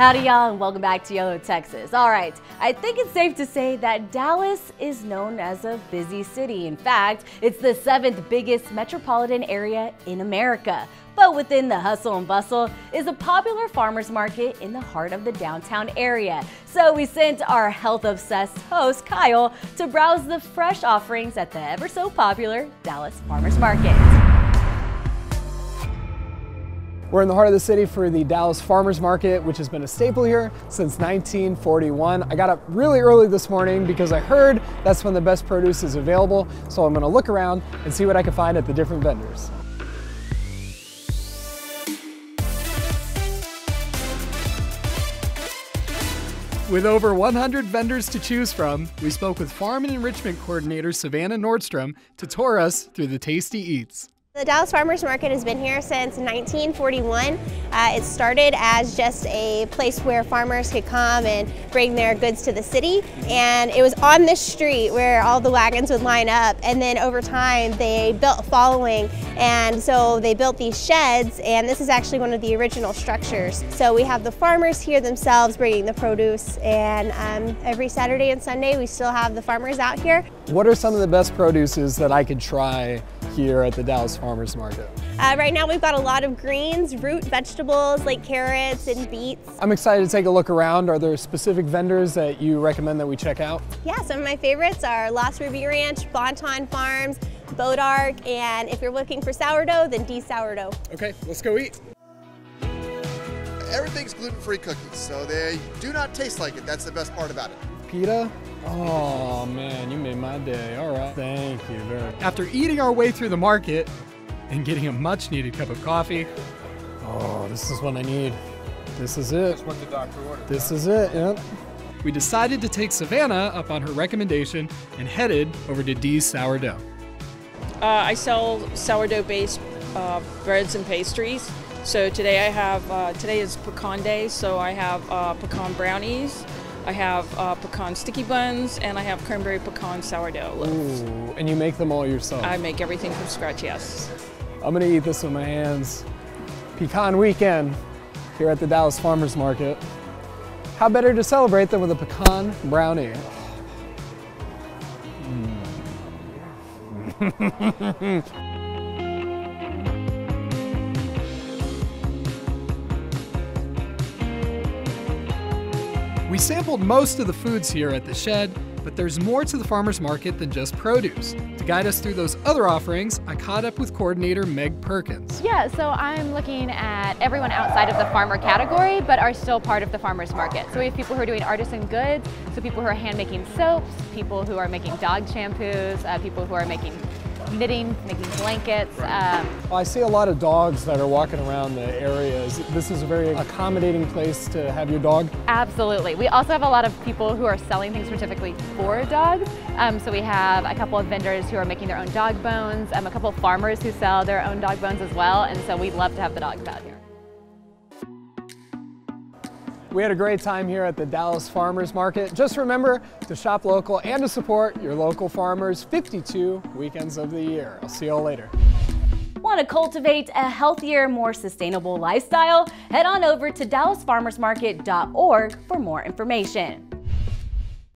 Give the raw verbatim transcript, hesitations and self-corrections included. Howdy y'all, and welcome back to YOLO T X. All right, I think it's safe to say that Dallas is known as a busy city. In fact, it's the seventh biggest metropolitan area in America. But within the hustle and bustle is a popular farmers market in the heart of the downtown area. So we sent our health-obsessed host, Kyle, to browse the fresh offerings at the ever-so-popular Dallas Farmers Market. We're in the heart of the city for the Dallas Farmers Market, which has been a staple here since nineteen forty-one. I got up really early this morning because I heard that's when the best produce is available, so I'm gonna look around and see what I can find at the different vendors. With over one hundred vendors to choose from, we spoke with Farm and Enrichment Coordinator Savannah Nordstrom to tour us through the tasty eats. The Dallas Farmers Market has been here since nineteen forty-one. Uh, it started as just a place where farmers could come and bring their goods to the city, and it was on this street where all the wagons would line up, and then over time they built a following, and so they built these sheds, and this is actually one of the original structures. So we have the farmers here themselves bringing the produce, and um, every Saturday and Sunday we still have the farmers out here. What are some of the best produces that I could try here at the Dallas Farmers Market? Uh, right now we've got a lot of greens, root vegetables like carrots and beets. I'm excited to take a look around. Are there specific vendors that you recommend that we check out? Yeah, some of my favorites are Lost Ruby Ranch, Bonton Farms, Bodark, and if you're looking for sourdough, then Dee's Sourdough. Okay, let's go eat. Everything's gluten-free cookies, so they do not taste like it. That's the best part about it. Pita? Oh man, you made my day. All right. Thank you very much. After eating our way through the market and getting a much needed cup of coffee. Oh, this is what I need. This is it. That's what the doctor ordered. This is it, yep. We decided to take Savannah up on her recommendation and headed over to Dee's Sourdough. Uh, I sell sourdough-based uh, breads and pastries. So today I have, uh, today is pecan day, so I have uh, pecan brownies. I have uh, pecan sticky buns, and I have cranberry pecan sourdough loaves. Ooh, and you make them all yourself? I make everything from scratch, yes. I'm gonna eat this with my hands. Pecan weekend here at the Dallas Farmers Market. How better to celebrate than with a pecan brownie? Mm. We sampled most of the foods here at the shed, but there's more to the farmers market than just produce. To guide us through those other offerings, I caught up with coordinator Meg Perkins. Yeah, so I'm looking at everyone outside of the farmer category, but are still part of the farmers market. So we have people who are doing artisan goods, so people who are hand-making soaps, people who are making dog shampoos, uh, people who are making knitting, making blankets. Um. Well, I see a lot of dogs that are walking around the areas. This is a very accommodating place to have your dog. Absolutely. We also have a lot of people who are selling things specifically for dogs. Um, so we have a couple of vendors who are making their own dog bones, um, a couple of farmers who sell their own dog bones as well, and so we'd love to have the dogs out here. We had a great time here at the Dallas Farmers Market. Just remember to shop local and to support your local farmers fifty-two weekends of the year. I'll see you all later. Want to cultivate a healthier, more sustainable lifestyle? Head on over to dallas farmers market dot org for more information.